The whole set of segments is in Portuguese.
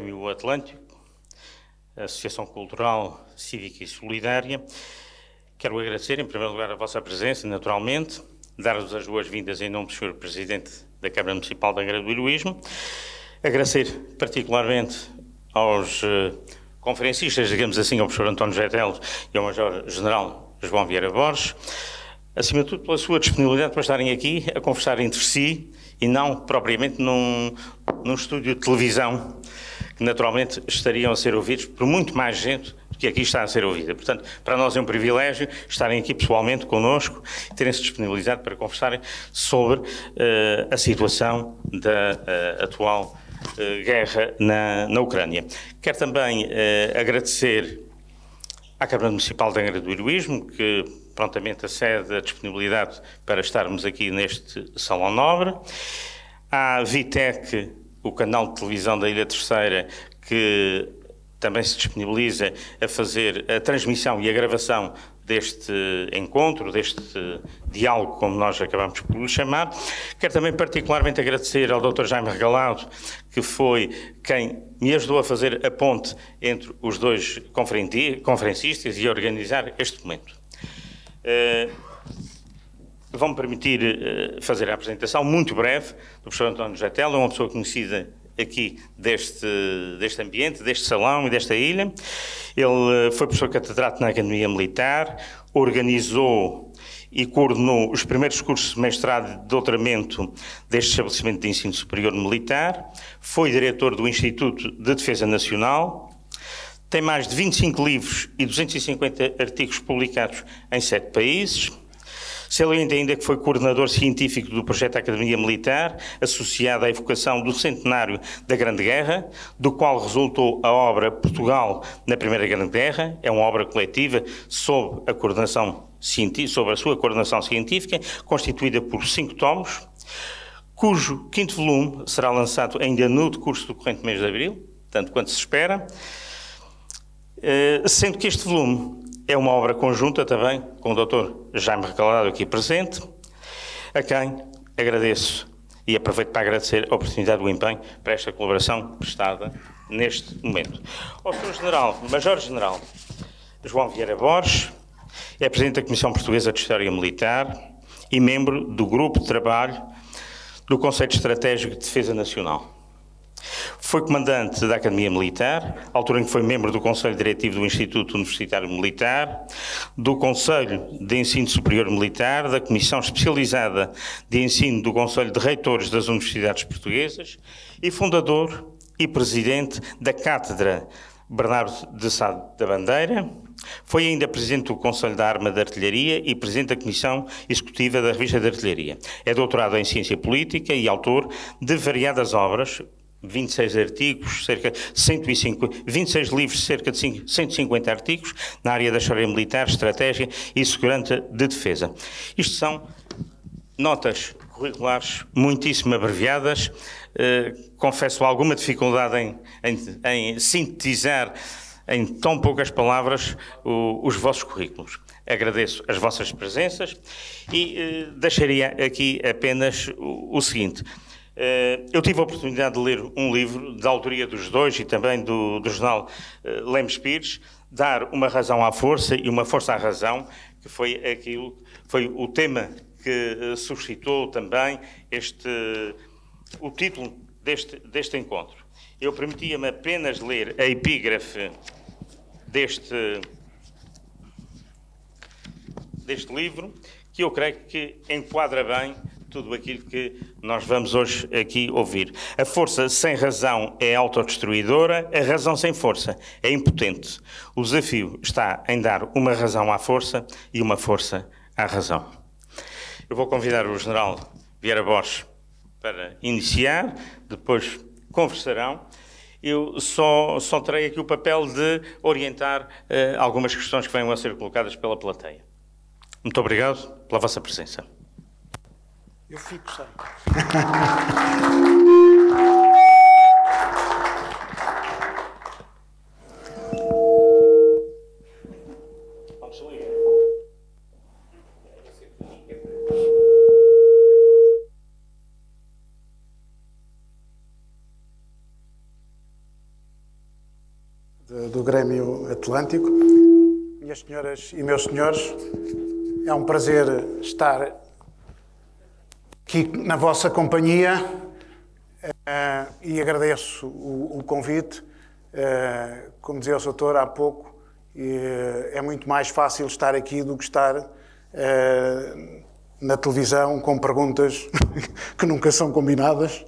Prémio O Atlântico, Associação Cultural, Cívica e Solidária. Quero agradecer, em primeiro lugar, a vossa presença, naturalmente, dar-vos as boas-vindas em nome do Sr. Presidente da Câmara Municipal da Angra do Heroísmo, agradecer particularmente aos conferencistas, digamos assim, ao professor António José Telo e ao Major-General João Vieira Borges, acima de tudo pela sua disponibilidade para estarem aqui a conversar entre si e não propriamente num estúdio de televisão, que naturalmente estariam a ser ouvidos por muito mais gente do que aqui está a ser ouvida. Portanto, para nós é um privilégio estarem aqui pessoalmente connosco e terem-se disponibilizado para conversarem sobre a situação da atual guerra na Ucrânia. Quero também agradecer à Câmara Municipal da Angra do Heroísmo, que prontamente acede a disponibilidade para estarmos aqui neste Salão Nobre, à Vitec, o canal de televisão da Ilha Terceira, que também se disponibiliza a fazer a transmissão e a gravação deste encontro, deste diálogo, como nós acabamos por lhe chamar. Quero também particularmente agradecer ao Dr. Jaime Regalado, que foi quem me ajudou a fazer a ponte entre os dois conferencistas e a organizar este momento. Vão-me permitir fazer a apresentação muito breve do professor António José Telo, uma pessoa conhecida aqui deste ambiente, deste salão e desta ilha. Ele foi professor catedrático na Academia Militar, organizou e coordenou os primeiros cursos de mestrado e de doutoramento deste estabelecimento de ensino superior militar, foi diretor do Instituto de Defesa Nacional, tem mais de 25 livros e 250 artigos publicados em 7 países. Salienta ainda que foi coordenador científico do projeto Academia Militar, associado à evocação do centenário da Grande Guerra, do qual resultou a obra Portugal na Primeira Grande Guerra. É uma obra coletiva sobre a sua coordenação científica, constituída por 5 tomos, cujo 5º volume será lançado ainda no decurso do corrente mês de abril, tanto quanto se espera, sendo que este volume é uma obra conjunta também com o Dr. Jaime Regalado aqui presente, a quem agradeço e aproveito para agradecer a oportunidade do empenho para esta colaboração prestada neste momento. Ao Sr. General, Major-General João Vieira Borges, é Presidente da Comissão Portuguesa de História Militar e membro do Grupo de Trabalho do Conselho Estratégico de Defesa Nacional. Foi comandante da Academia Militar, à altura em que foi membro do Conselho Diretivo do Instituto Universitário Militar, do Conselho de Ensino Superior Militar, da Comissão Especializada de Ensino do Conselho de Reitores das Universidades Portuguesas e fundador e presidente da Cátedra Bernardo de Sá da Bandeira. Foi ainda presidente do Conselho da Arma de Artilharia e presidente da Comissão Executiva da Revista de Artilharia. É doutorado em Ciência Política e autor de variadas obras, 26 artigos, cerca de 26 livros, cerca de 150 artigos, na área da história militar, estratégia e segurança de defesa. Isto são notas curriculares muitíssimo abreviadas. Confesso alguma dificuldade em sintetizar em tão poucas palavras os vossos currículos. Agradeço as vossas presenças e deixaria aqui apenas o seguinte. Eu tive a oportunidade de ler um livro da autoria dos dois e também do jornal Lemos Pires, Dar uma razão à força e uma força à razão, que foi o tema que suscitou também o título deste encontro. Eu permitia-me apenas ler a epígrafe deste livro, que eu creio que enquadra bem tudo aquilo que nós vamos hoje aqui ouvir. A força sem razão é autodestruidora, a razão sem força é impotente. O desafio está em dar uma razão à força e uma força à razão. Eu vou convidar o General Vieira Borges para iniciar, depois conversarão. Eu só terei aqui o papel de orientar algumas questões que venham a ser colocadas pela plateia. Muito obrigado pela vossa presença. Eu fico sem. do Grêmio Atlântico. Minhas senhoras e meus senhores, é um prazer estar aqui na vossa companhia e agradeço o convite. Como dizia o Sr. Doutor há pouco, é muito mais fácil estar aqui do que estar na televisão com perguntas que nunca são combinadas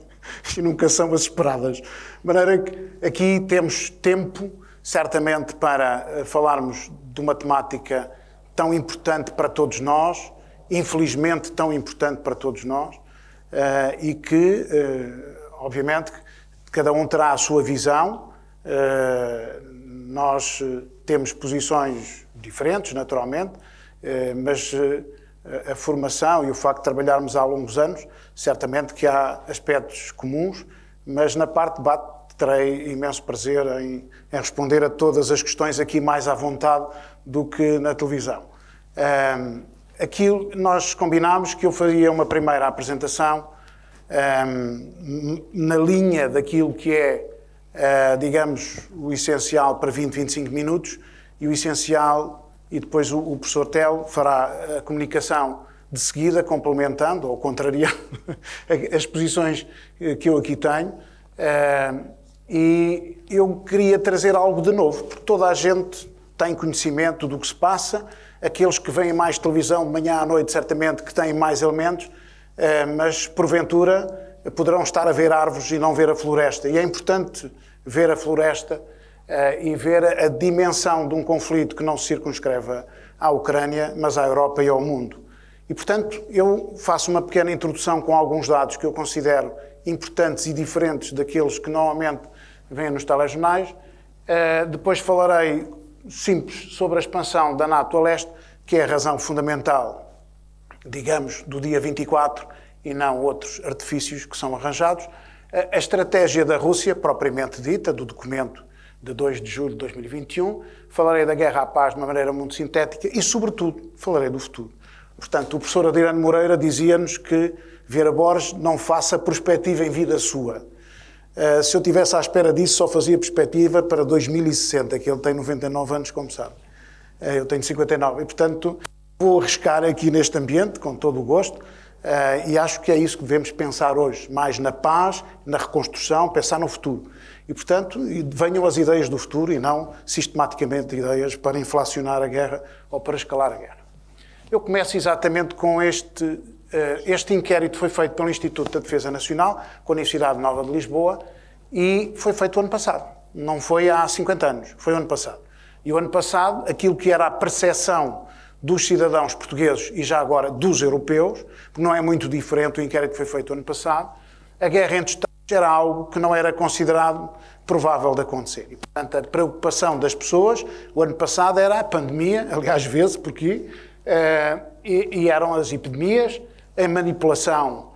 e nunca são as esperadas. De maneira que aqui temos tempo, certamente, para falarmos de uma temática tão importante para todos nós, infelizmente tão importante para todos nós, e que, obviamente, cada um terá a sua visão. Nós temos posições diferentes, naturalmente, mas a formação e o facto de trabalharmos há longos anos, certamente que há aspectos comuns, mas na parte de debate terei imenso prazer em responder a todas as questões aqui mais à vontade do que na televisão. Aqui nós combinámos que eu faria uma primeira apresentação na linha daquilo que é, digamos, o essencial para 20, 25 minutos, e o essencial, e depois o professor Telo fará a comunicação de seguida, complementando ou contrariando as posições que eu aqui tenho. E eu queria trazer algo de novo, porque toda a gente tem conhecimento do que se passa, aqueles que veem mais televisão de manhã à noite, certamente que têm mais elementos, mas porventura poderão estar a ver árvores e não ver a floresta. E é importante ver a floresta e ver a dimensão de um conflito que não se circunscreve à Ucrânia, mas à Europa e ao mundo. E, portanto, eu faço uma pequena introdução com alguns dados que eu considero importantes e diferentes daqueles que normalmente vêm nos telejornais. Depois falarei simples sobre a expansão da NATO a leste, que é a razão fundamental, digamos, do dia 24, e não outros artifícios que são arranjados. A estratégia da Rússia, propriamente dita, do documento de 2 de julho de 2021, falarei da guerra à paz de uma maneira muito sintética e, sobretudo, falarei do futuro. Portanto, o professor Adirano Moreira dizia-nos que Vieira Borges não faça perspectiva em vida sua. Se eu estivesse à espera disso, só fazia perspectiva para 2060, que ele tem 99 anos, como sabe. Eu tenho 59 e, portanto, vou arriscar aqui neste ambiente, com todo o gosto, e acho que é isso que devemos pensar hoje, mais na paz, na reconstrução, pensar no futuro. E, portanto, venham as ideias do futuro e não sistematicamente ideias para inflacionar a guerra ou para escalar a guerra. Eu começo exatamente com este inquérito que foi feito pelo Instituto de Defesa Nacional, com a Universidade Nova de Lisboa, e foi feito o ano passado. Não foi há 50 anos, foi o ano passado. E o ano passado, aquilo que era a percepção dos cidadãos portugueses e já agora dos europeus, porque não é muito diferente o inquérito que foi feito o ano passado, a guerra entre Estados era algo que não era considerado provável de acontecer. E, portanto, a preocupação das pessoas, o ano passado era a pandemia, aliás, vezes, porque eram as epidemias, a manipulação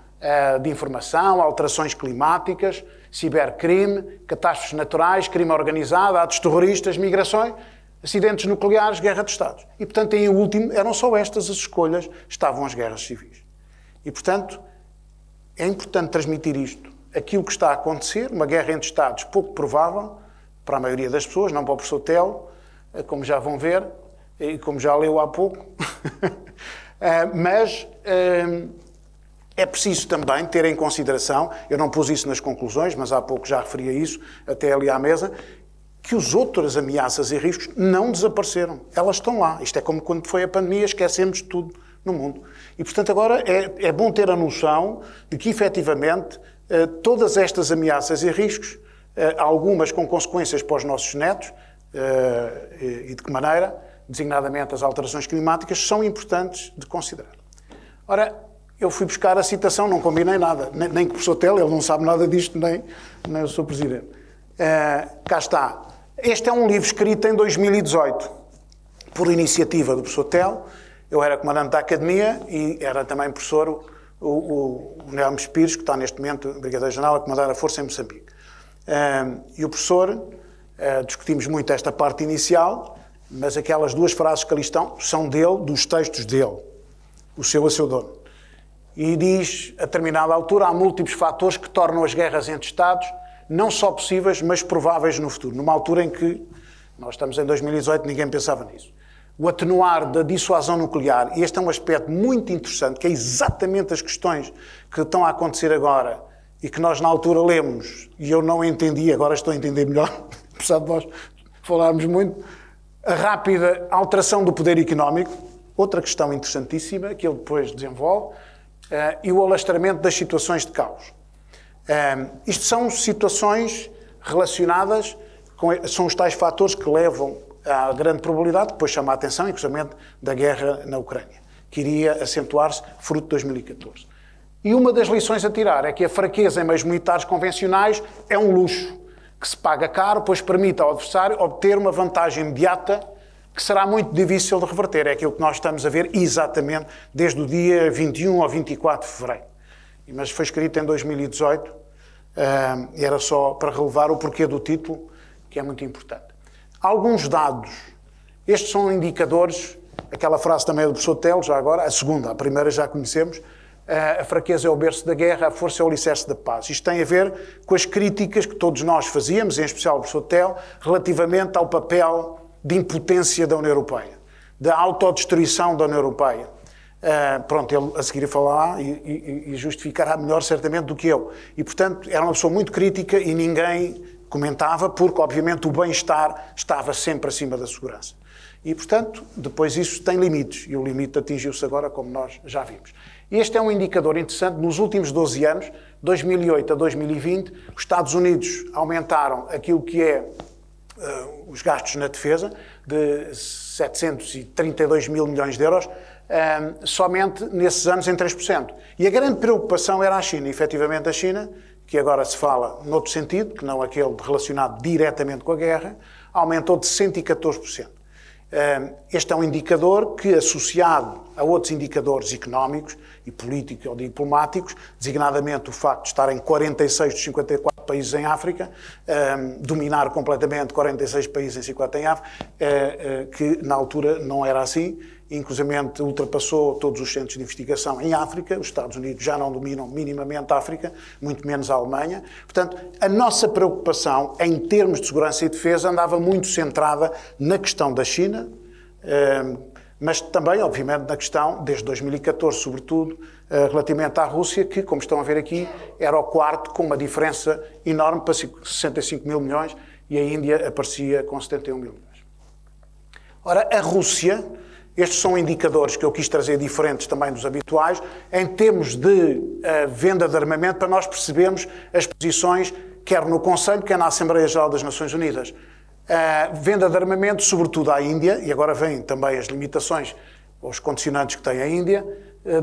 de informação, alterações climáticas, cibercrime, catástrofes naturais, crime organizado, atos terroristas, migrações, acidentes nucleares, guerra de Estados. E, portanto, em último, eram só estas as escolhas, estavam as guerras civis. E, portanto, é importante transmitir isto. Aquilo que está a acontecer, uma guerra entre Estados pouco provável, para a maioria das pessoas, não para o professor Telo, como já vão ver, e como já leu há pouco. Mas é preciso também ter em consideração, eu não pus isso nas conclusões, mas há pouco já referi a isso, até ali à mesa, que as outras ameaças e riscos não desapareceram. Elas estão lá. Isto é como quando foi a pandemia, esquecemos tudo no mundo. E, portanto, agora é bom ter a noção de que, efetivamente, todas estas ameaças e riscos, algumas com consequências para os nossos netos, e de que maneira, designadamente as alterações climáticas, são importantes de considerar. Ora, eu fui buscar a citação, não combinei nada, nem com o professor Telo, ele não sabe nada disto, nem o Sr. Presidente. Cá está. Este é um livro escrito em 2018, por iniciativa do professor Telo. Eu era comandante da Academia e era também professor o Nelmo Pires, que está neste momento, brigadeiro-general, a comandar a Força em Moçambique. E o professor, discutimos muito esta parte inicial, mas aquelas duas frases que ali estão são dele, dos textos dele, o seu a seu dono. E diz, a determinada altura, há múltiplos fatores que tornam as guerras entre Estados não só possíveis, mas prováveis no futuro, numa altura em que Nós estamos em 2018, ninguém pensava nisso. O atenuar da dissuasão nuclear, e este é um aspecto muito interessante, que é exatamente as questões que estão a acontecer agora e que nós na altura lemos, e eu não entendi, agora estou a entender melhor, apesar de nós falarmos muito, a rápida alteração do poder económico, outra questão interessantíssima, que ele depois desenvolve, e o alastramento das situações de caos. Isto são situações relacionadas, são os tais fatores que levam à grande probabilidade, depois chama a atenção, inclusive, da guerra na Ucrânia, que iria acentuar-se fruto de 2014. E uma das lições a tirar é que a fraqueza em meios militares convencionais é um luxo, que se paga caro, pois permite ao adversário obter uma vantagem imediata que será muito difícil de reverter. É aquilo que nós estamos a ver exatamente desde o dia 21 ao 24 de fevereiro. Mas foi escrito em 2018 e era só para relevar o porquê do título, que é muito importante. Alguns dados. Estes são indicadores, aquela frase também é do professor Telo, já agora, a segunda, a primeira já conhecemos, a fraqueza é o berço da guerra, a força é o alicerce da paz. Isto tem a ver com as críticas que todos nós fazíamos, em especial o professor Telo, relativamente ao papel de impotência da União Europeia, da autodestruição da União Europeia. Pronto, ele a seguir falará e justificará melhor, certamente, do que eu. E, portanto, era uma pessoa muito crítica e ninguém comentava, porque, obviamente, o bem-estar estava sempre acima da segurança. E, portanto, depois isso tem limites, e o limite atingiu-se agora, como nós já vimos. Este é um indicador interessante. Nos últimos 12 anos, 2008 a 2020, os Estados Unidos aumentaram aquilo que é os gastos na defesa, de 732 mil milhões de euros, somente nesses anos em 3%. E a grande preocupação era a China. E, efetivamente, a China, que agora se fala noutro sentido, que não aquele relacionado diretamente com a guerra, aumentou de 114%. Este é um indicador que, associado a outros indicadores económicos e políticos ou diplomáticos, designadamente o facto de estar em 46 dos 54 países em África, dominar completamente 46 países em 50 em África, que na altura não era assim, inclusivamente ultrapassou todos os centros de investigação em África, os Estados Unidos já não dominam minimamente a África, muito menos a Alemanha. Portanto, a nossa preocupação em termos de segurança e defesa andava muito centrada na questão da China, mas também, obviamente, na questão, desde 2014, sobretudo, relativamente à Rússia, que, como estão a ver aqui, era o quarto, com uma diferença enorme para 65 mil milhões, e a Índia aparecia com 71 mil milhões. Ora, a Rússia... Estes são indicadores que eu quis trazer diferentes também dos habituais, em termos de venda de armamento, para nós percebermos as posições, quer no Conselho, quer na Assembleia Geral das Nações Unidas. Venda de armamento, sobretudo à Índia, e agora vêm também as limitações, os condicionantes que tem a Índia,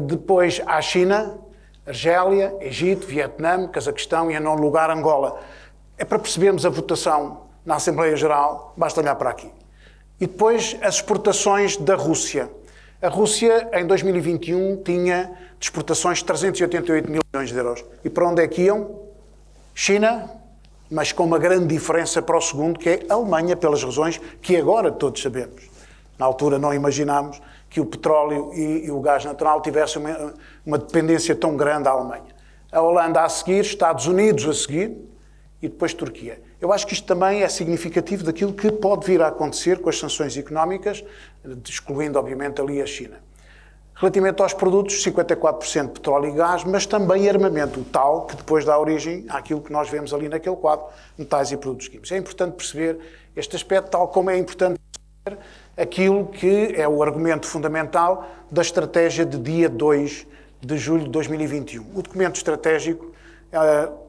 depois à China, Argélia, Egito, Vietnã, Cazaquistão e, em nono lugar, Angola. É para percebermos a votação na Assembleia Geral, basta olhar para aqui. E depois as exportações da Rússia. A Rússia, em 2021, tinha de exportações de 388 mil milhões de euros. E para onde é que iam? China, mas com uma grande diferença para o segundo, que é a Alemanha, pelas razões que agora todos sabemos. Na altura não imaginámos que o petróleo e o gás natural tivessem uma dependência tão grande à Alemanha. A Holanda a seguir, Estados Unidos a seguir, e depois Turquia. Eu acho que isto também é significativo daquilo que pode vir a acontecer com as sanções económicas, excluindo, obviamente, ali a China. Relativamente aos produtos, 54% de petróleo e gás, mas também armamento, o tal que depois dá origem àquilo que nós vemos ali naquele quadro, metais e produtos químicos. É importante perceber este aspecto, tal como é importante perceber aquilo que é o argumento fundamental da estratégia de dia 2 de julho de 2021. O documento estratégico,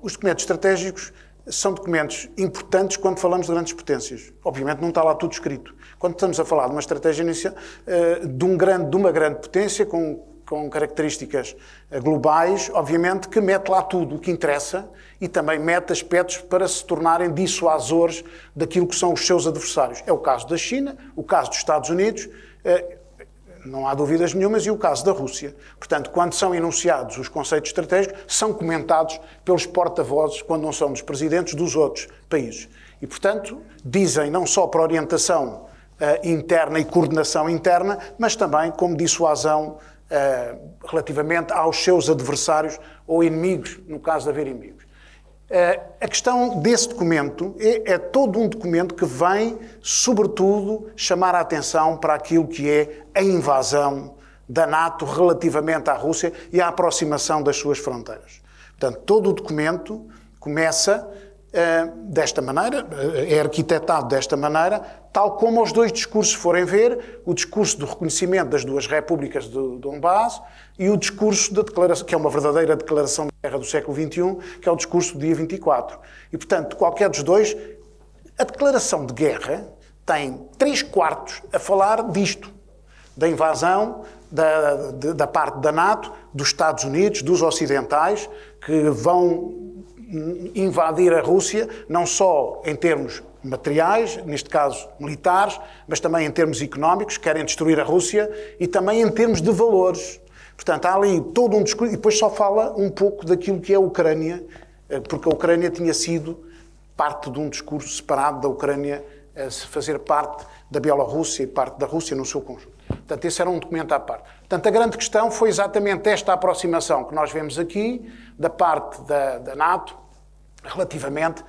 os documentos estratégicos, são documentos importantes quando falamos de grandes potências. Obviamente não está lá tudo escrito. Quando estamos a falar de uma estratégia inicial, de uma grande potência com características globais, obviamente que mete lá tudo o que interessa e também mete aspectos para se tornarem dissuasores daquilo que são os seus adversários. É o caso da China, o caso dos Estados Unidos, não há dúvidas nenhumas, e o caso da Rússia. Portanto, quando são enunciados os conceitos estratégicos, são comentados pelos porta-vozes, quando não são dos presidentes, dos outros países. E, portanto, dizem não só para orientação interna e coordenação interna, mas também como dissuasão relativamente aos seus adversários ou inimigos, no caso de haver inimigos. A questão desse documento é todo um documento que vem, sobretudo, chamar a atenção para aquilo que é a invasão da NATO relativamente à Rússia e à aproximação das suas fronteiras. Portanto, todo o documento começa desta maneira, é arquitetado desta maneira, tal como os dois discursos forem ver, o discurso do reconhecimento das duas repúblicas do Donbass e o discurso da declaração, que é uma verdadeira declaração de guerra do século XXI, que é o discurso do dia 24. E, portanto, qualquer dos dois, a declaração de guerra tem 3/4 a falar disto, da invasão da parte da NATO, dos Estados Unidos, dos ocidentais, que vão invadir a Rússia, não só em termos materiais, neste caso militares, mas também em termos económicos, querem destruir a Rússia, e também em termos de valores. Portanto, há ali todo um discurso, e depois só fala um pouco daquilo que é a Ucrânia, porque a Ucrânia tinha sido parte de um discurso separado da Ucrânia, a fazer parte da Bielorrússia e parte da Rússia no seu conjunto. Portanto, esse era um documento à parte. Portanto, a grande questão foi exatamente esta aproximação que nós vemos aqui, da parte da NATO, relativamente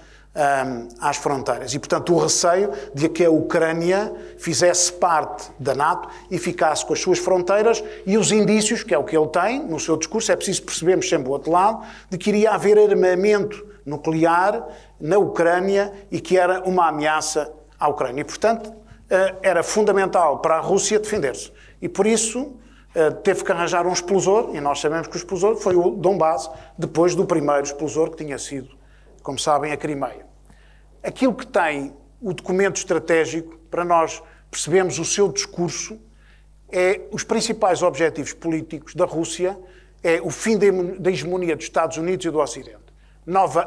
às fronteiras. E, portanto, o receio de que a Ucrânia fizesse parte da NATO e ficasse com as suas fronteiras e os indícios, que é o que ele tem no seu discurso, é preciso percebermos sempre o outro lado, de que iria haver armamento nuclear na Ucrânia e que era uma ameaça à Ucrânia. E, portanto, era fundamental para a Rússia defender-se. E, por isso, teve que arranjar um explosor, e nós sabemos que o explosor foi o Donbass, depois do primeiro explosor que tinha sido, como sabem, a Crimeia. Aquilo que tem o documento estratégico, para nós percebemos o seu discurso, é os principais objetivos políticos da Rússia, é o fim da hegemonia dos Estados Unidos e do Ocidente.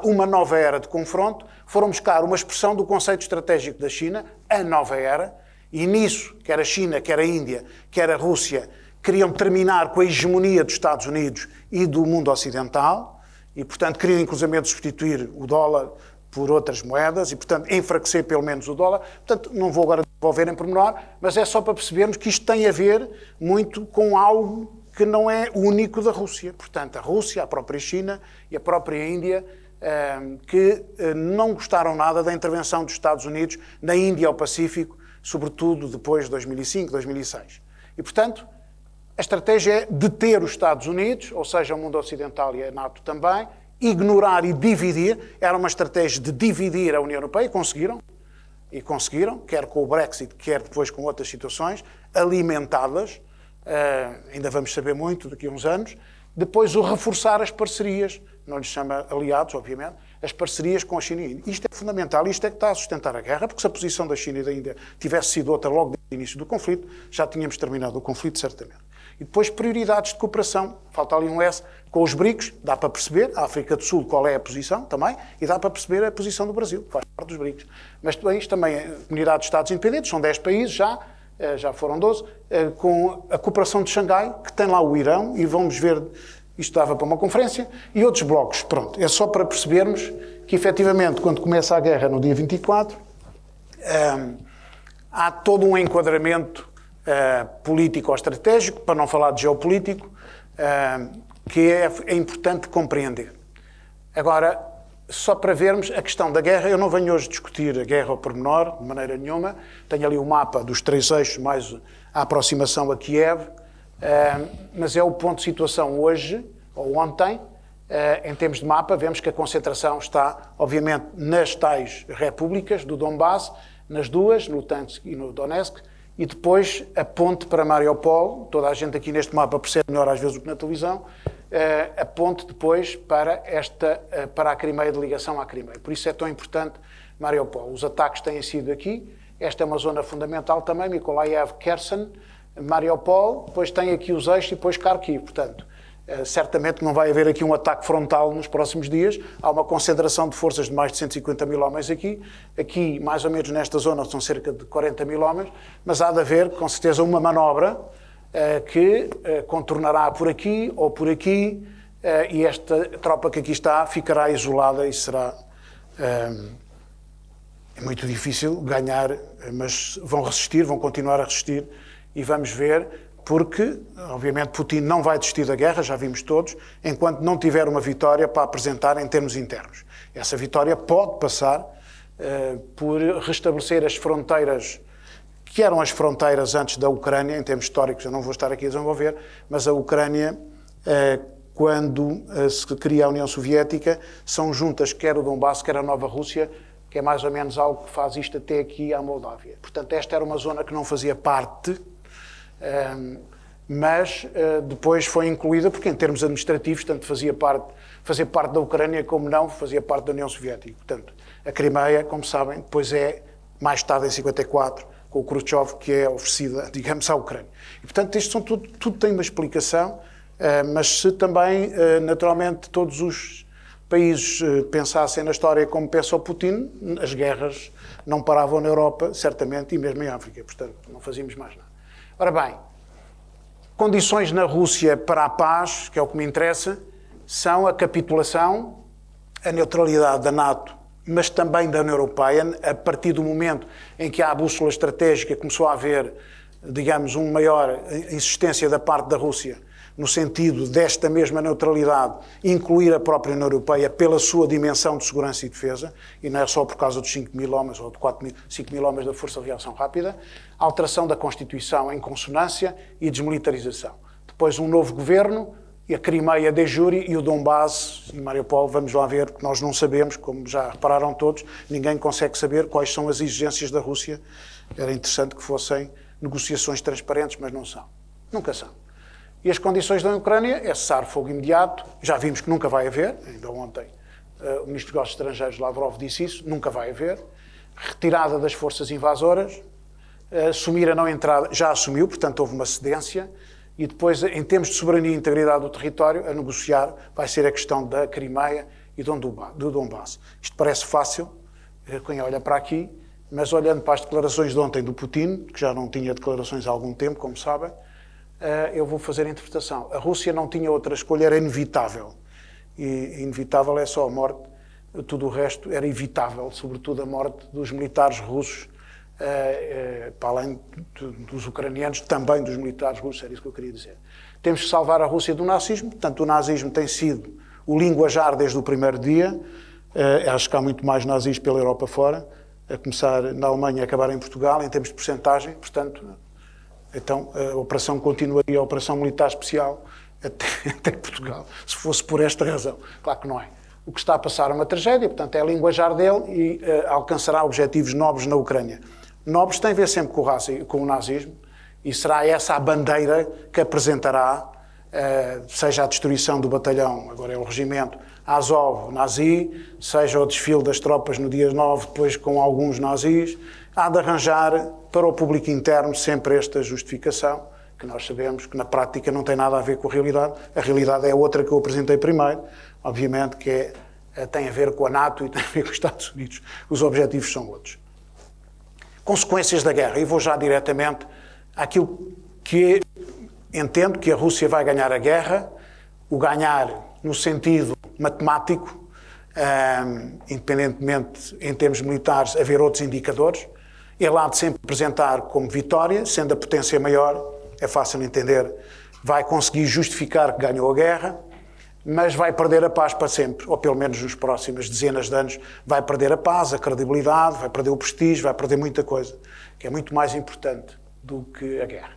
Uma nova era de confronto, foram buscar uma expressão do conceito estratégico da China, a nova era, e nisso, quer a China, quer a Índia, quer a Rússia, queriam terminar com a hegemonia dos Estados Unidos e do mundo ocidental, e, portanto, queriam inclusivamente substituir o dólar por outras moedas e, portanto, enfraquecer pelo menos o dólar. Portanto, não vou agora desenvolver em pormenor, mas é só para percebermos que isto tem a ver muito com algo que não é único da Rússia. Portanto, a Rússia, a própria China e a própria Índia, que não gostaram nada da intervenção dos Estados Unidos na Índia e ao Pacífico, sobretudo depois de 2005, 2006. E, portanto, a estratégia é deter os Estados Unidos, ou seja, o mundo ocidental e a NATO também, ignorar e dividir. Era uma estratégia de dividir a União Europeia, e conseguiram, quer com o Brexit, quer depois com outras situações, alimentadas, ainda vamos saber muito daqui a uns anos. Depois o reforçar as parcerias, não lhes chama aliados, obviamente, as parcerias com a China e a Índia. Isto é fundamental, isto é que está a sustentar a guerra, porque se a posição da China e da Índia tivesse sido outra logo desde o início do conflito, já tínhamos terminado o conflito, certamente. E depois prioridades de cooperação, falta ali um S, com os BRICS, dá para perceber, a África do Sul qual é a posição também, e dá para perceber a posição do Brasil, faz parte dos BRICS. Mas também a Comunidade de Estados Independentes, são 10 países, já foram 12, com a cooperação de Xangai, que tem lá o Irão, e vamos ver, isto dava para uma conferência, e outros blocos, pronto. É só para percebermos que, efetivamente, quando começa a guerra no dia 24, há todo um enquadramento político ou estratégico, para não falar de geopolítico, que é importante compreender. Agora, só para vermos a questão da guerra, eu não venho hoje discutir a guerra ao pormenor, de maneira nenhuma, tenho ali o mapa dos três eixos, mais a aproximação a Kiev, mas é o ponto de situação hoje, ou ontem, em termos de mapa, vemos que a concentração está, obviamente, nas tais repúblicas do Donbass, nas duas, no Luhansk e no Donetsk, e depois a ponte para Mariupol, toda a gente aqui neste mapa percebe melhor às vezes do que na televisão, a ponte depois para a Crimeia, de ligação à Crimeia. Por isso é tão importante Mariupol. Os ataques têm sido aqui, esta é uma zona fundamental também, Mykolaiv, Kherson, Mariupol, depois tem aqui os eixos e depois Kharkiv. Portanto, certamente não vai haver aqui um ataque frontal nos próximos dias, há uma concentração de forças de mais de 150.000 homens aqui mais ou menos nesta zona são cerca de 40.000 homens, mas há de haver com certeza uma manobra que contornará por aqui ou por aqui e esta tropa que aqui está ficará isolada e será... É muito difícil ganhar, mas vão resistir, vão continuar a resistir e vamos ver... Porque, obviamente, Putin não vai desistir da guerra, já vimos todos, enquanto não tiver uma vitória para apresentar em termos internos. Essa vitória pode passar por restabelecer as fronteiras que eram as fronteiras antes da Ucrânia, em termos históricos eu não vou estar aqui a desenvolver, mas a Ucrânia, quando se cria a União Soviética, são juntas quer o Donbass, quer a Nova Rússia, que é mais ou menos algo que faz isto até aqui à Moldávia. Portanto, esta era uma zona que não fazia parte, mas depois foi incluída, porque em termos administrativos, tanto fazia parte da Ucrânia como não, fazia parte da União Soviética. Portanto, a Crimeia, como sabem, depois é, mais tarde em 54, com o Khrushchev, que é oferecida, digamos, à Ucrânia. E, portanto, isto são tudo tem uma explicação, mas se também, naturalmente, todos os países pensassem na história como pensa o Putin, as guerras não paravam na Europa, certamente, e mesmo em África. Portanto, não fazíamos mais nada. Ora bem, condições na Rússia para a paz, que é o que me interessa, são a capitulação, a neutralidade da NATO, mas também da União Europeia, a partir do momento em que a bússola estratégica começou a haver, digamos, uma maior insistência da parte da Rússia, no sentido desta mesma neutralidade, incluir a própria União Europeia pela sua dimensão de segurança e defesa, e não é só por causa dos 5.000 homens ou de 5.000 homens da Força de Reação Rápida, alteração da Constituição em consonância e desmilitarização. Depois um novo governo, e a Crimeia de jure e o Donbass e Mariupol, vamos lá ver, porque nós não sabemos, como já repararam todos, ninguém consegue saber quais são as exigências da Rússia. Era interessante que fossem negociações transparentes, mas não são. Nunca são. E as condições da Ucrânia é cessar fogo imediato, já vimos que nunca vai haver, ainda ontem o Ministro dos Negócios Estrangeiros, Lavrov, disse isso, nunca vai haver, retirada das forças invasoras, assumir a não entrada, já assumiu, portanto houve uma cedência, e depois, em termos de soberania e integridade do território, a negociar vai ser a questão da Crimeia e do Donbass. Isto parece fácil, quem olha para aqui, mas olhando para as declarações de ontem do Putin, que já não tinha declarações há algum tempo, como sabem, eu vou fazer a interpretação. A Rússia não tinha outra escolha, era inevitável. E inevitável é só a morte, tudo o resto era evitável, sobretudo a morte dos militares russos, para além dos ucranianos, também dos militares russos, era isso que eu queria dizer. Temos que salvar a Rússia do nazismo, portanto o nazismo tem sido o linguajar desde o primeiro dia, acho que há muito mais nazis pela Europa fora, a começar na Alemanha e acabar em Portugal, em termos de porcentagem, portanto, então a operação continuaria, a operação militar especial até Portugal, se fosse por esta razão, claro que não é. O que está a passar é uma tragédia, portanto é a linguajar dele e alcançará objetivos nobres na Ucrânia. Nobres têm a ver sempre com o nazismo e será essa a bandeira que apresentará, seja a destruição do batalhão, agora é o regimento Azov nazi, seja o desfile das tropas no dia 9, depois com alguns nazis, há de arranjar para o público interno sempre esta justificação, que nós sabemos que na prática não tem nada a ver com a realidade é outra que eu apresentei primeiro, obviamente que tem a ver com a NATO e tem a ver com os Estados Unidos, os objetivos são outros. Consequências da guerra, e vou já diretamente àquilo que entendo que a Rússia vai ganhar a guerra, o ganhar no sentido matemático, independentemente em termos militares haver outros indicadores, ele há de sempre apresentar como vitória, sendo a potência maior, é fácil entender, vai conseguir justificar que ganhou a guerra, mas vai perder a paz para sempre, ou pelo menos nos próximos dezenas de anos, vai perder a paz, a credibilidade, vai perder o prestígio, vai perder muita coisa, que é muito mais importante do que a guerra.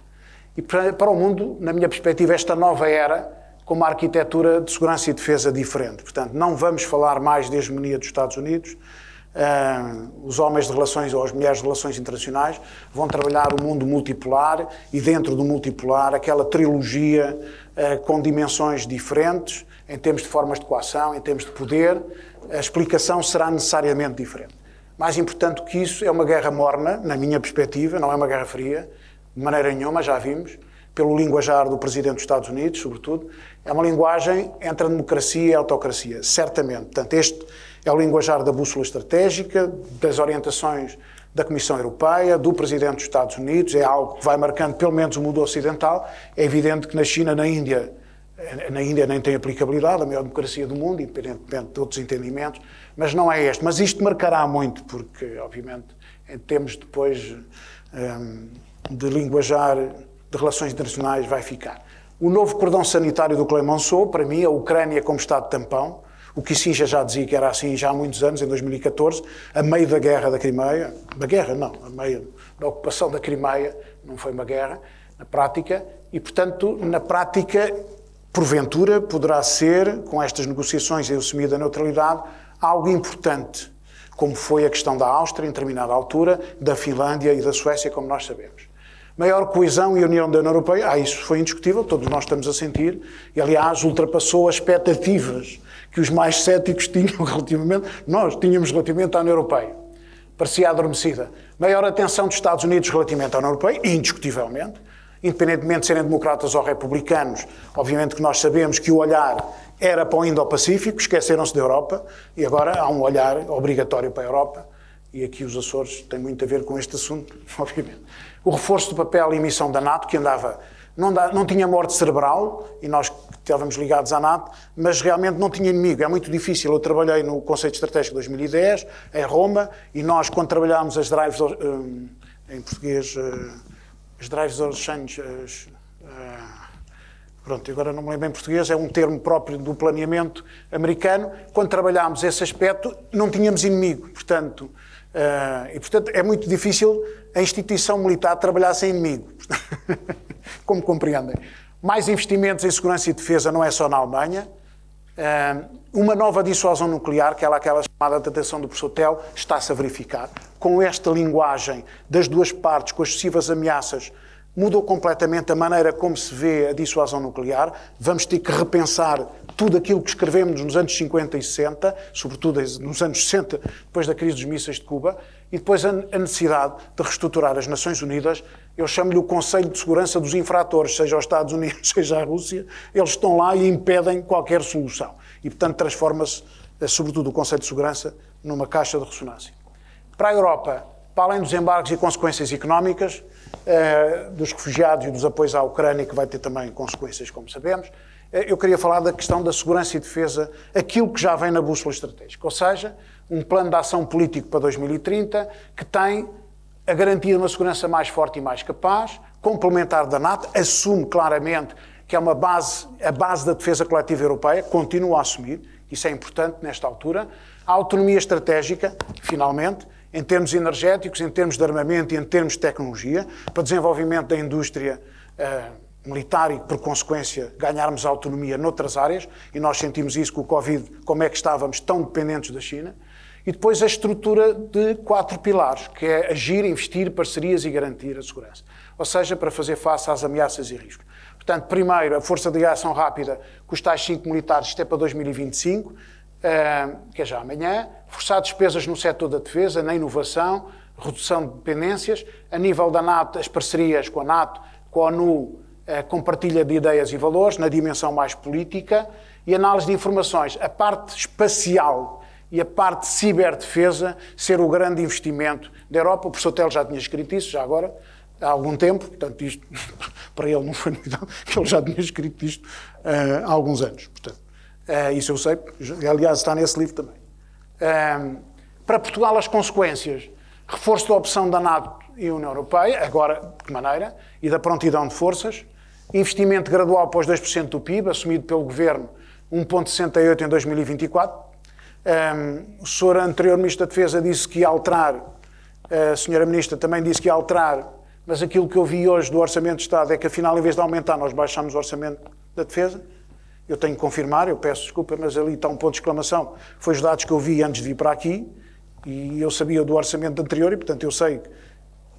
E para o mundo, na minha perspectiva, esta nova era, com uma arquitetura de segurança e defesa diferente. Portanto, não vamos falar mais de hegemonia dos Estados Unidos, os homens de relações ou as mulheres de relações internacionais vão trabalhar o mundo multipolar e dentro do multipolar, aquela trilogia com dimensões diferentes, em termos de formas de coação, em termos de poder, a explicação será necessariamente diferente. Mais importante que isso, é uma guerra morna, na minha perspectiva, não é uma guerra fria, de maneira nenhuma, já vimos, pelo linguajar do Presidente dos Estados Unidos, sobretudo, é uma linguagem entre a democracia e a autocracia, certamente. Portanto, este é o linguajar da bússola estratégica, das orientações da Comissão Europeia, do Presidente dos Estados Unidos, é algo que vai marcando pelo menos o mundo ocidental, é evidente que na China, na Índia nem tem aplicabilidade, a maior democracia do mundo, independentemente de outros entendimentos, mas não é este. Mas isto marcará muito, porque, obviamente, temos depois de linguajar de relações internacionais vai ficar. O novo cordão sanitário do Clemenceau, para mim, a Ucrânia como Estado tampão, O Kissinger já dizia que era assim já há muitos anos, em 2014, a meio da guerra da Crimeia, da guerra não, a meio da ocupação da Crimeia, não foi uma guerra, na prática, e portanto, na prática, porventura, poderá ser, com estas negociações e assumida a neutralidade, algo importante, como foi a questão da Áustria, em determinada altura, da Finlândia e da Suécia, como nós sabemos. Maior coesão e união da União Europeia, isso foi indiscutível, todos nós estamos a sentir, e aliás ultrapassou as expectativas que os mais céticos tinham relativamente, nós tínhamos relativamente à União Europeia, parecia adormecida. Maior atenção dos Estados Unidos relativamente à União Europeia, indiscutivelmente, independentemente de serem democratas ou republicanos, obviamente que nós sabemos que o olhar era para o Indo-Pacífico, esqueceram-se da Europa, e agora há um olhar obrigatório para a Europa, e aqui os Açores têm muito a ver com este assunto, obviamente. O reforço do papel e missão da NATO, que andava, não tinha morte cerebral, e nós estávamos ligados à NATO, mas realmente não tinha inimigo, é muito difícil. Eu trabalhei no Conceito Estratégico de 2010, em Roma, e nós, quando trabalhámos as drives, em português, as drives of change, pronto, agora não me lembro em português, é um termo próprio do planeamento americano, quando trabalhámos esse aspecto, não tínhamos inimigo, portanto... E portanto é muito difícil a instituição militar trabalhar sem inimigo, como compreendem. Mais investimentos em segurança e defesa não é só na Alemanha. Uma nova dissuasão nuclear, que é aquela chamada de atenção do professor Telo, está-se a verificar. Com esta linguagem das duas partes, com as sucessivas ameaças, mudou completamente a maneira como se vê a dissuasão nuclear. Vamos ter que repensar tudo aquilo que escrevemos nos anos 50 e 60, sobretudo nos anos 60, depois da crise dos mísseis de Cuba, e depois a necessidade de reestruturar as Nações Unidas. Eu chamo-lhe o Conselho de Segurança dos Infratores, seja os Estados Unidos, seja a Rússia. Eles estão lá e impedem qualquer solução. E, portanto, transforma-se, sobretudo, o Conselho de Segurança numa caixa de ressonância. Para a Europa, para além dos embargos e consequências económicas, dos refugiados e dos apoios à Ucrânia, que vai ter também consequências, como sabemos, eu queria falar da questão da segurança e defesa, aquilo que já vem na bússola estratégica, ou seja, um plano de ação político para 2030 que tem a garantia de uma segurança mais forte e mais capaz, complementar da NATO, assume claramente que é uma base, a base da defesa coletiva europeia, continua a assumir, isso é importante nesta altura, a autonomia estratégica, finalmente, em termos energéticos, em termos de armamento e em termos de tecnologia, para desenvolvimento da indústria militar e, por consequência, ganharmos autonomia noutras áreas, e nós sentimos isso com o Covid, como é que estávamos tão dependentes da China, e depois a estrutura de 4 pilares, que é agir, investir, parcerias e garantir a segurança, ou seja, para fazer face às ameaças e riscos. Portanto, primeiro, a Força de Reação Rápida, com os tais 5 militares, isto é para 2025, que é já amanhã, forçar despesas no setor da defesa, na inovação, redução de dependências, a nível da NATO, as parcerias com a NATO, com a ONU, compartilha de ideias e valores, na dimensão mais política, e análise de informações, a parte espacial e a parte de ciberdefesa ser o grande investimento da Europa. O professor Telo já tinha escrito isso, já agora, há algum tempo, portanto isto para ele não foi novidade, que ele já tinha escrito isto há alguns anos, portanto. Isso eu sei, aliás está nesse livro também. Para Portugal as consequências, reforço da opção da NATO e União Europeia, agora de que maneira, e da prontidão de forças, investimento gradual para os 2% do PIB, assumido pelo Governo 1,68 em 2024. O senhor anterior Ministro da Defesa disse que ia alterar, a senhora Ministra também disse que ia alterar, mas aquilo que eu vi hoje do Orçamento de Estado é que afinal em vez de aumentar nós baixamos o Orçamento da Defesa. Eu tenho que confirmar, eu peço desculpa, mas ali está um ponto de exclamação. Foi os dados que eu vi antes de vir para aqui e eu sabia do orçamento anterior e, portanto, eu sei que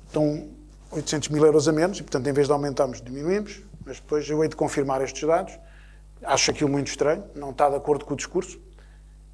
estão 800 mil euros a menos e, portanto, em vez de aumentarmos, diminuímos, mas depois eu hei de confirmar estes dados. Acho aquilo muito estranho, não está de acordo com o discurso,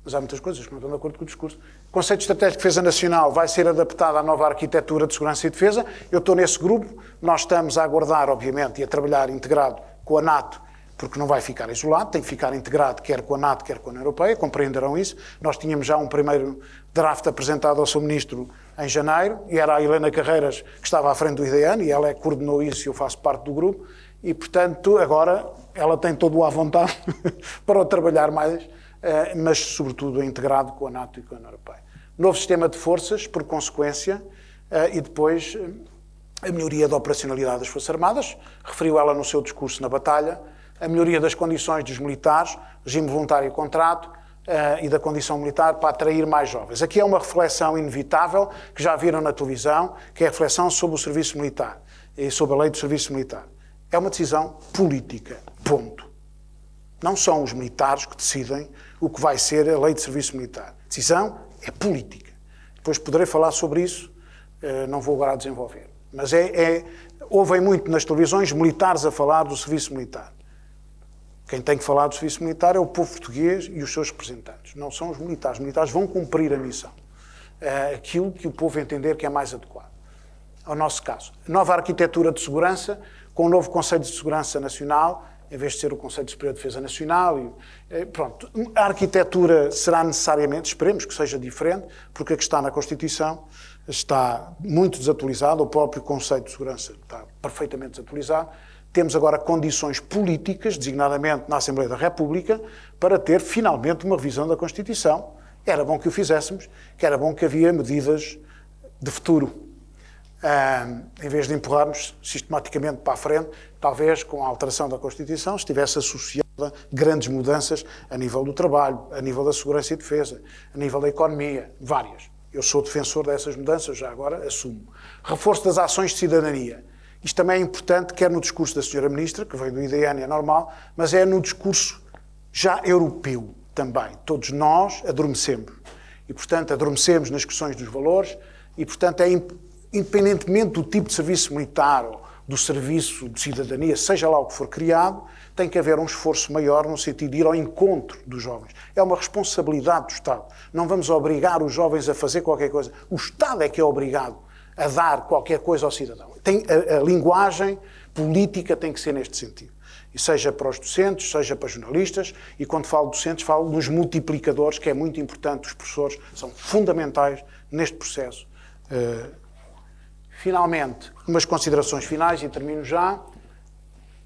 mas há muitas coisas que não estão de acordo com o discurso. O Conceito Estratégico de Defesa Nacional vai ser adaptado à nova arquitetura de segurança e defesa. Eu estou nesse grupo, nós estamos a aguardar, obviamente, e a trabalhar integrado com a NATO, porque não vai ficar isolado, tem que ficar integrado quer com a NATO, quer com a União Europeia, compreenderão isso. Nós tínhamos já um primeiro draft apresentado ao seu ministro em janeiro, e era a Helena Carreiras que estava à frente do IDN, e ela é que coordenou isso e eu faço parte do grupo, e portanto agora ela tem todo à vontade para o trabalhar mais, mas sobretudo integrado com a NATO e com a União Europeia. Novo sistema de forças, por consequência, e depois a melhoria da operacionalidade das Forças Armadas, referiu ela no seu discurso na batalha, a melhoria das condições dos militares, regime voluntário e contrato, e da condição militar para atrair mais jovens. Aqui é uma reflexão inevitável, que já viram na televisão, que é a reflexão sobre o serviço militar e sobre a lei do serviço militar. É uma decisão política, ponto. Não são os militares que decidem o que vai ser a lei de serviço militar. A decisão é política. Depois poderei falar sobre isso, não vou agora desenvolver. Mas ouvem muito nas televisões militares a falar do serviço militar. Quem tem que falar do serviço militar é o povo português e os seus representantes. Não são os militares. Os militares vão cumprir a missão. Aquilo que o povo entender que é mais adequado. Ao nosso caso. Nova arquitetura de segurança, com o novo Conselho de Segurança Nacional, em vez de ser o Conselho Superior de Defesa Nacional. Pronto, a arquitetura será necessariamente, esperemos que seja diferente, porque a que está na Constituição está muito desatualizada, o próprio Conselho de Segurança está perfeitamente desatualizado. Temos agora condições políticas, designadamente na Assembleia da República, para ter finalmente uma revisão da Constituição. Era bom que o fizéssemos, que era bom que havia medidas de futuro. Em vez de empurrarmos sistematicamente para a frente, talvez com a alteração da Constituição estivesse associada grandes mudanças a nível do trabalho, a nível da segurança e defesa, a nível da economia, várias. Eu sou defensor dessas mudanças, já agora assumo. Reforço das ações de cidadania. Isto também é importante, quer no discurso da Sra. Ministra, que veio do IDN, é normal, mas é no discurso já europeu também. Todos nós adormecemos. E, portanto, adormecemos nas questões dos valores e, portanto, é importante, independentemente do tipo de serviço militar ou do serviço de cidadania, seja lá o que for criado, tem que haver um esforço maior no sentido de ir ao encontro dos jovens. É uma responsabilidade do Estado. Não vamos obrigar os jovens a fazer qualquer coisa. O Estado é que é obrigado a dar qualquer coisa ao cidadão. A linguagem política tem que ser neste sentido. E seja para os docentes, seja para jornalistas, e quando falo docentes, falo dos multiplicadores, que é muito importante. Os professores são fundamentais neste processo. Finalmente, umas considerações finais e termino já.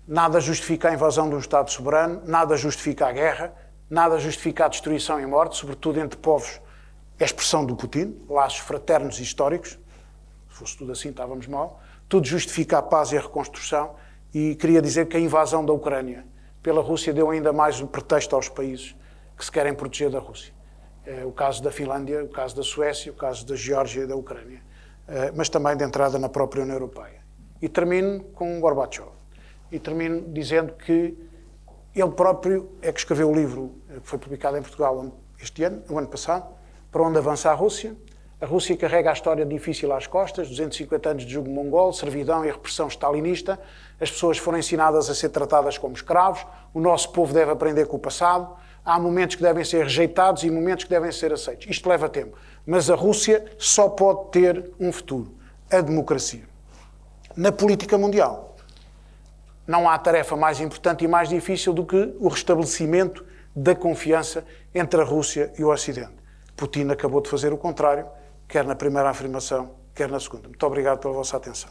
Nada justifica a invasão de um Estado soberano, nada justifica a guerra, nada justifica a destruição e morte, sobretudo entre povos, é a expressão do Putin, laços fraternos e históricos. Se fosse tudo assim, estávamos mal. Tudo justifica a paz e a reconstrução. E queria dizer que a invasão da Ucrânia pela Rússia deu ainda mais um pretexto aos países que se querem proteger da Rússia. O caso da Finlândia, o caso da Suécia, o caso da Geórgia e da Ucrânia. Mas também de entrada na própria União Europeia. E termino com Gorbachev. E termino dizendo que ele próprio é que escreveu o livro que foi publicado em Portugal este ano, o ano passado, Para Onde Avança a Rússia. A Rússia carrega a história difícil às costas, 250 anos de jugo mongol, servidão e repressão stalinista. As pessoas foram ensinadas a ser tratadas como escravos. O nosso povo deve aprender com o passado. Há momentos que devem ser rejeitados e momentos que devem ser aceitos. Isto leva tempo. Mas a Rússia só pode ter um futuro. A democracia. Na política mundial, não há tarefa mais importante e mais difícil do que o restabelecimento da confiança entre a Rússia e o Ocidente. Putin acabou de fazer o contrário, quer na primeira afirmação, quer na segunda. Muito obrigado pela vossa atenção.